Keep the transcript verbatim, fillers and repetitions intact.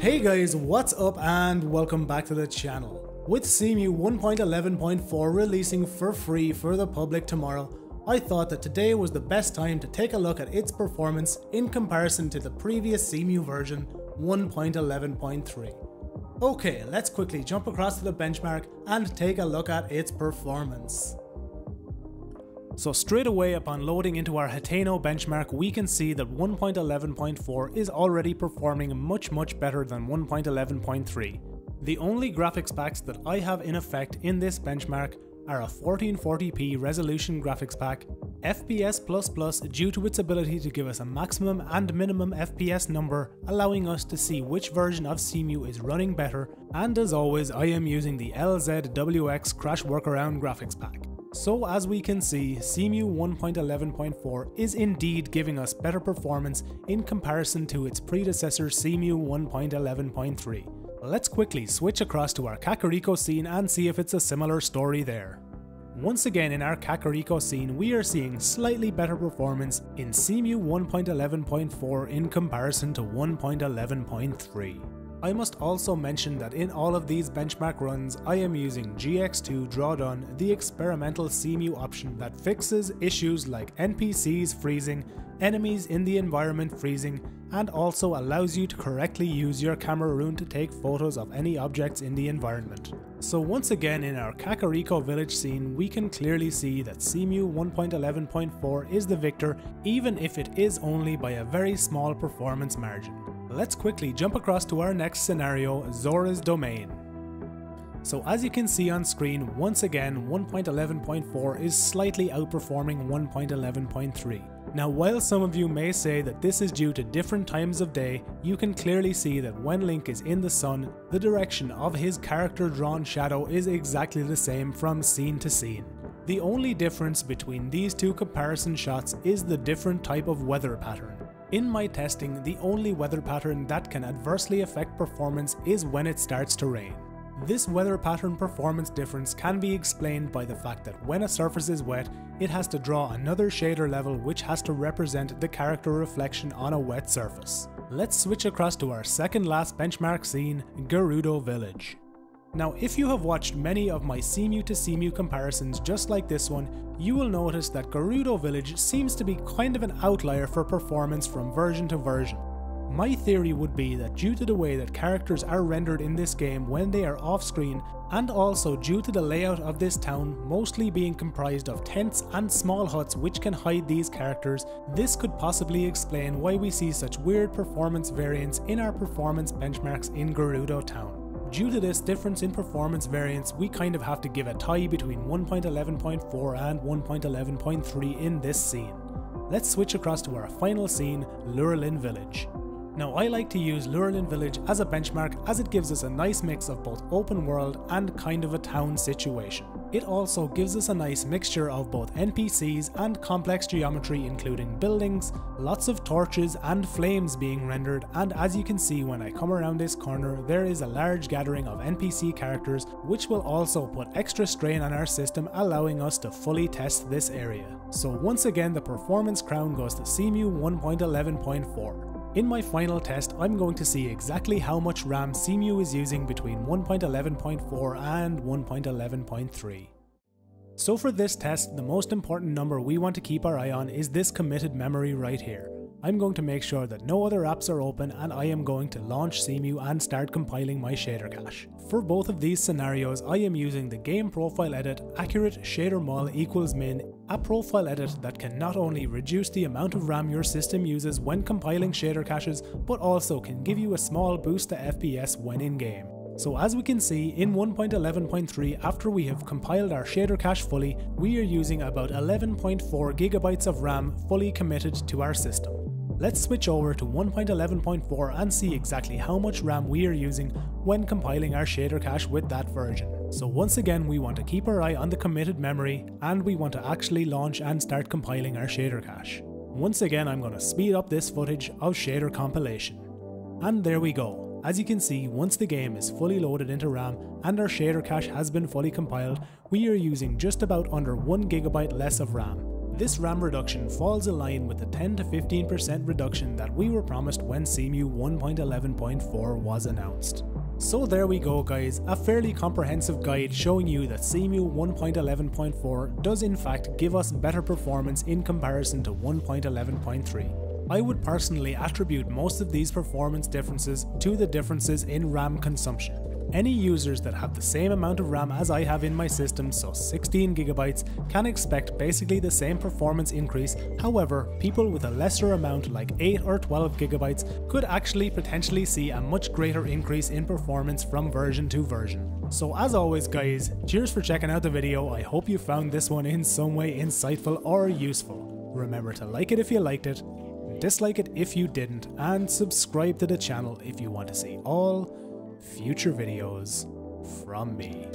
Hey guys, what's up and welcome back to the channel. With Cemu one point eleven point four releasing for free for the public tomorrow, I thought that today was the best time to take a look at its performance in comparison to the previous Cemu version one point eleven point three. Okay, let's quickly jump across to the benchmark and take a look at its performance. So straight away upon loading into our Hateno benchmark, we can see that one point eleven point four is already performing much much better than one point eleven point three. The only graphics packs that I have in effect in this benchmark are a fourteen forty p resolution graphics pack, F P S plus plus due to its ability to give us a maximum and minimum F P S number, allowing us to see which version of Cemu is running better, and as always I am using the L Z W X Crash Workaround graphics pack. So as we can see, Cemu one point eleven point four is indeed giving us better performance in comparison to its predecessor Cemu one point eleven point three. Let's quickly switch across to our Kakariko scene and see if it's a similar story there. Once again in our Kakariko scene we are seeing slightly better performance in Cemu one point eleven point four in comparison to one point eleven point three. I must also mention that in all of these benchmark runs I am using G X two Drawdown, the experimental Cemu option that fixes issues like N P Cs freezing, enemies in the environment freezing, and also allows you to correctly use your camera room to take photos of any objects in the environment. So once again in our Kakariko village scene we can clearly see that Cemu one point eleven point four is the victor, even if it is only by a very small performance margin. Let's quickly jump across to our next scenario, Zora's Domain. So as you can see on screen, once again one point eleven point four is slightly outperforming one point eleven point three. Now while some of you may say that this is due to different times of day, you can clearly see that when Link is in the sun, the direction of his character drawn shadow is exactly the same from scene to scene. The only difference between these two comparison shots is the different type of weather pattern. In my testing, the only weather pattern that can adversely affect performance is when it starts to rain. This weather pattern performance difference can be explained by the fact that when a surface is wet, it has to draw another shader level which has to represent the character reflection on a wet surface. Let's switch across to our second last benchmark scene, Gerudo Village. Now if you have watched many of my Cemu to Cemu comparisons just like this one, you will notice that Gerudo Village seems to be kind of an outlier for performance from version to version. My theory would be that due to the way that characters are rendered in this game when they are off screen, and also due to the layout of this town mostly being comprised of tents and small huts which can hide these characters, this could possibly explain why we see such weird performance variance in our performance benchmarks in Gerudo Town. Due to this difference in performance variance, we kind of have to give a tie between one point eleven point four and one point eleven point three in this scene. Let's switch across to our final scene, Lurelin Village. Now I like to use Lurelin Village as a benchmark as it gives us a nice mix of both open world and kind of a town situation. It also gives us a nice mixture of both N P Cs and complex geometry including buildings, lots of torches and flames being rendered, and as you can see when I come around this corner there is a large gathering of N P C characters which will also put extra strain on our system, allowing us to fully test this area. So once again the performance crown goes to Cemu one point eleven point four. In my final test, I'm going to see exactly how much RAM Cemu is using between one point eleven point four and one point eleven point three. So for this test, the most important number we want to keep our eye on is this committed memory right here. I'm going to make sure that no other apps are open and I am going to launch Cemu and start compiling my shader cache. For both of these scenarios, I am using the game profile edit accurate shader mul equals min, a profile edit that can not only reduce the amount of RAM your system uses when compiling shader caches, but also can give you a small boost to F P S when in game. So as we can see, in one point eleven point three, after we have compiled our shader cache fully, we are using about eleven point four gigabytes of RAM fully committed to our system. Let's switch over to one point eleven point four and see exactly how much RAM we are using when compiling our shader cache with that version. So once again we want to keep our eye on the committed memory and we want to actually launch and start compiling our shader cache. Once again I'm going to speed up this footage of shader compilation. And there we go. As you can see, once the game is fully loaded into RAM and our shader cache has been fully compiled, we are using just about under one gigabyte less of RAM. This RAM reduction falls in line with the ten to fifteen percent reduction that we were promised when Cemu one point eleven point four was announced. So there we go guys, a fairly comprehensive guide showing you that Cemu one point eleven point four does in fact give us better performance in comparison to one point eleven point three. I would personally attribute most of these performance differences to the differences in RAM consumption. Any users that have the same amount of RAM as I have in my system, so sixteen gigabytes, can expect basically the same performance increase. However, people with a lesser amount like eight or twelve gigabytes could actually potentially see a much greater increase in performance from version to version. So as always guys, cheers for checking out the video. I hope you found this one in some way insightful or useful. Remember to like it if you liked it, dislike it if you didn't, and subscribe to the channel if you want to see all future videos from me.